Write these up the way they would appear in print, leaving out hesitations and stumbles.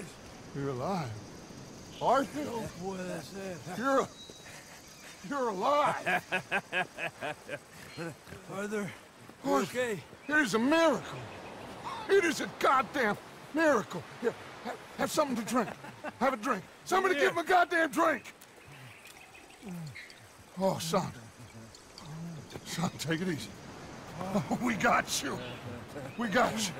guys. You're alive. Arthur? Oh boy, that's it. You're alive. Arthur, okay. It is a miracle. It is a goddamn miracle. Here, have something to drink. Have a drink. Somebody give him a goddamn drink. Oh, son. Son, take it easy. Oh, we got you. We got you.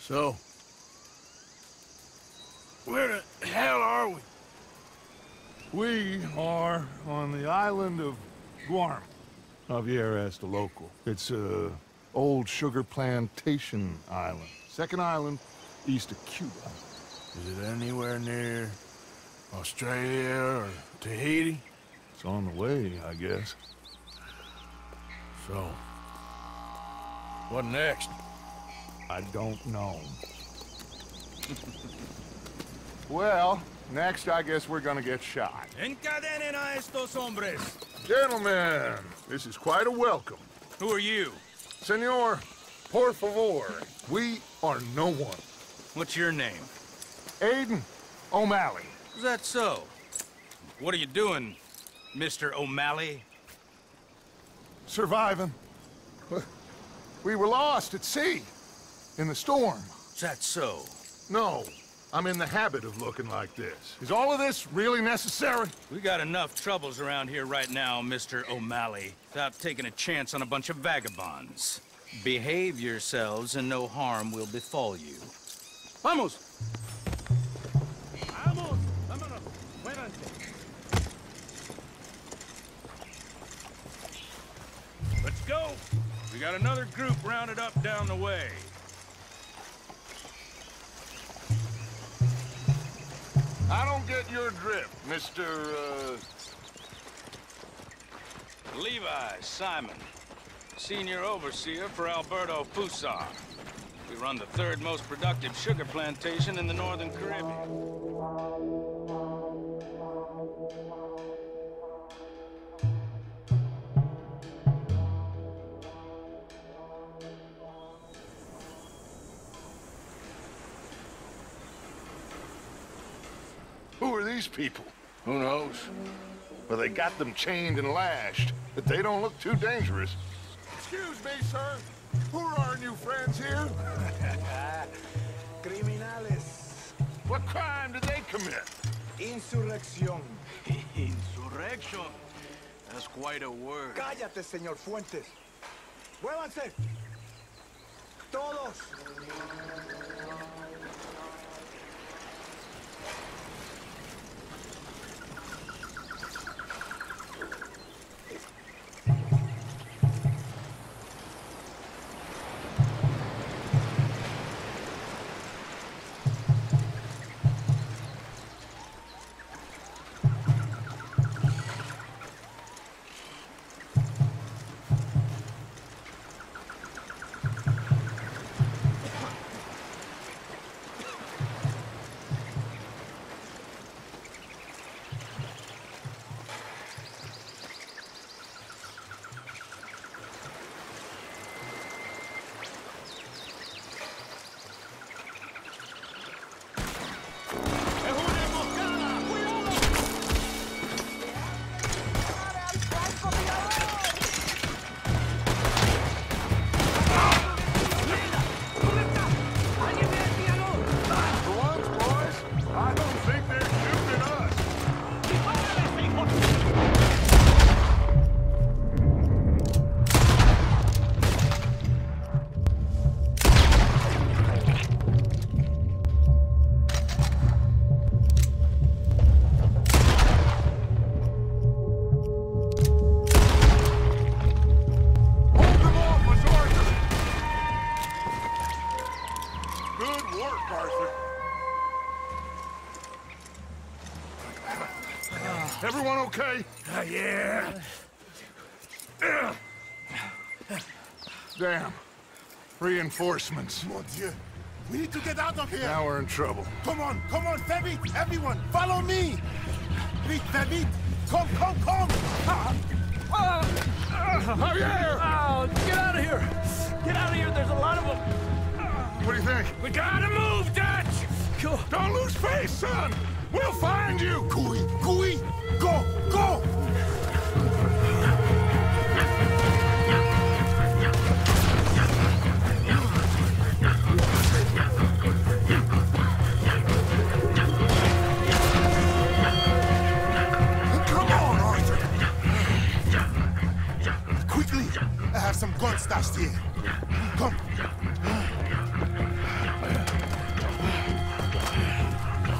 So, where the hell are we? We are on the island of Guarma. Javier asked a local. It's a old sugar plantation island. Second island east of Cuba. Is it anywhere near Australia or Tahiti? It's on the way, I guess. So, what next? I don't know. Well, next I guess we're gonna get shot. Encadenen a estos hombres. Gentlemen, this is quite a welcome. Who are you? Senor, por favor. We are no one. What's your name? Aiden O'Malley. Is that so? What are you doing, Mr. O'Malley? Surviving. We were lost at sea. In the storm. Is that so? No. I'm in the habit of looking like this. Is all of this really necessary? We got enough troubles around here right now, Mr. O'Malley, without taking a chance on a bunch of vagabonds. Behave yourselves and no harm will befall you. Vamos! Vamos! Vámonos! Muévanse! Let's go! We got another group rounded up down the way. I don't get your drift, Mr. Levi Simon, senior overseer for Alberto Fussar. We run the third most productive sugar plantation in the northern Caribbean. Who are these people? Who knows? Well, they got them chained and lashed, but they don't look too dangerous. Excuse me, sir. Who are our new friends here? Criminales. What crime did they commit? Insurrección. Insurrection? That's quite a word. Cállate, señor Fuentes. Muévanse. Todos. Everyone okay? Yeah. Damn. Reinforcements. Mon Dieu. We need to get out of here. Now we're in trouble. Come on, Fabi. Everyone, follow me. Vite, Fabi. Come! Oh, yeah. Oh, get out of here! Get out of here! There's a lot of them! What do you think? We gotta move, Dutch! Cool. Don't lose face, son! We'll find you! Cooey! Go! Some gun stashed here. Come.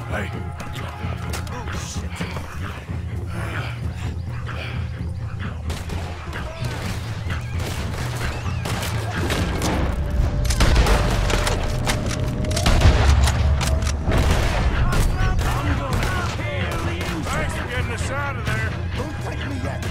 Hey. Oh, shit. I'm going out here, Leon. Thanks for getting us out of there. Don't take me yet.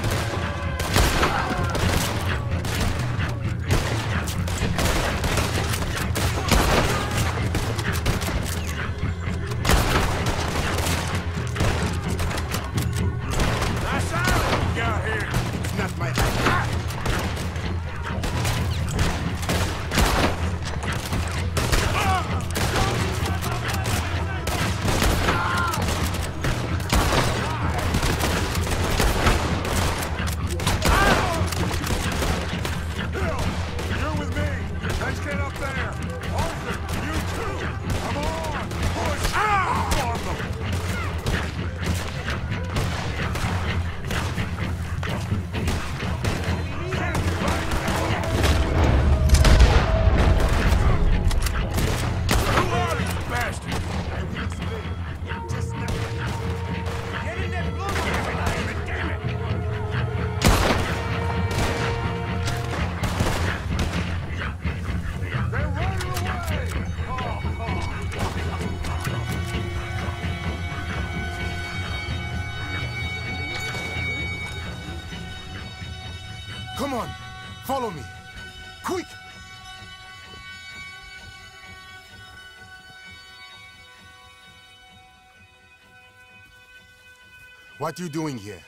What are you doing here?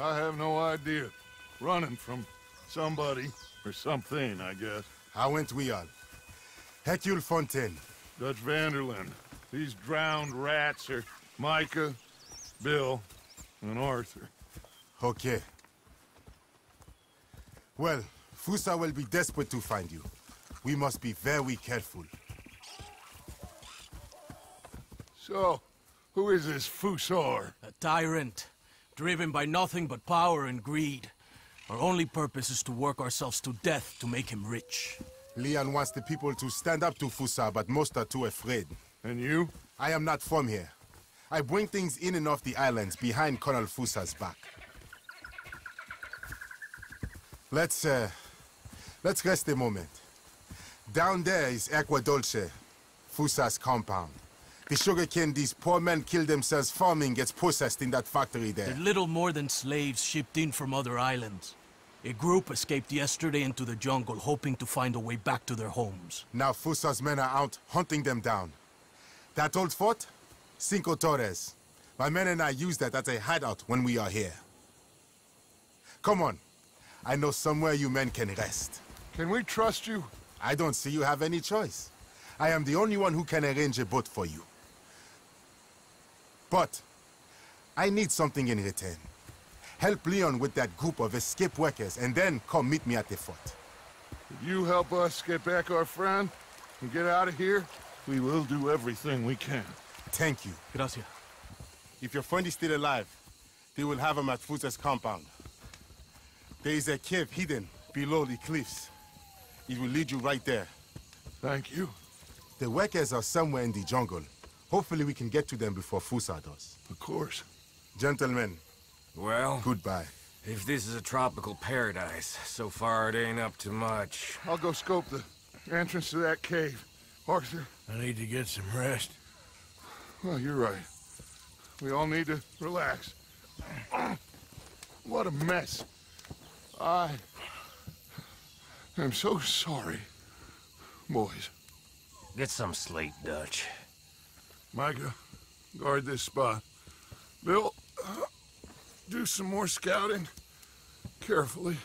I have no idea. Running from somebody or something, I guess. How went we all? Hercule Fontaine. Dutch van der Linde. These drowned rats are Micah, Bill, and Arthur. Okay. Well, Fuza will be desperate to find you. We must be very careful. So, who is this Fussar? A tyrant, driven by nothing but power and greed. Our only purpose is to work ourselves to death to make him rich. Leon wants the people to stand up to Fussar, but most are too afraid. And you? I am not from here. I bring things in and off the islands behind Colonel Fussar's back. Let's rest a moment. Down there is Acqua Dolce, Fussar's compound. The sugarcane these poor men kill themselves farming gets processed in that factory there. They're little more than slaves shipped in from other islands. A group escaped yesterday into the jungle, hoping to find a way back to their homes. Now Fussar's men are out hunting them down. That old fort? Cinco Torres. My men and I use that as a hideout when we are here. Come on. I know somewhere you men can rest. Can we trust you? I don't see you have any choice. I am the only one who can arrange a boat for you. But I need something in return. Help Leon with that group of escape workers, and then come meet me at the fort. If you help us get back our friend and get out of here, we will do everything we can. Thank you. Gracias. If your friend is still alive, they will have him at Fuza's compound. There is a cave hidden below the cliffs. It will lead you right there. Thank you. The workers are somewhere in the jungle. Hopefully we can get to them before Fuza does. Of course. Gentlemen. Well? Goodbye. If this is a tropical paradise, so far it ain't up to much. I'll go scope the entrance to that cave. Arthur? I need to get some rest. Well, you're right. We all need to relax. What a mess. I am so sorry, boys. Get some sleep, Dutch. Micah, guard this spot. Bill, do some more scouting, carefully.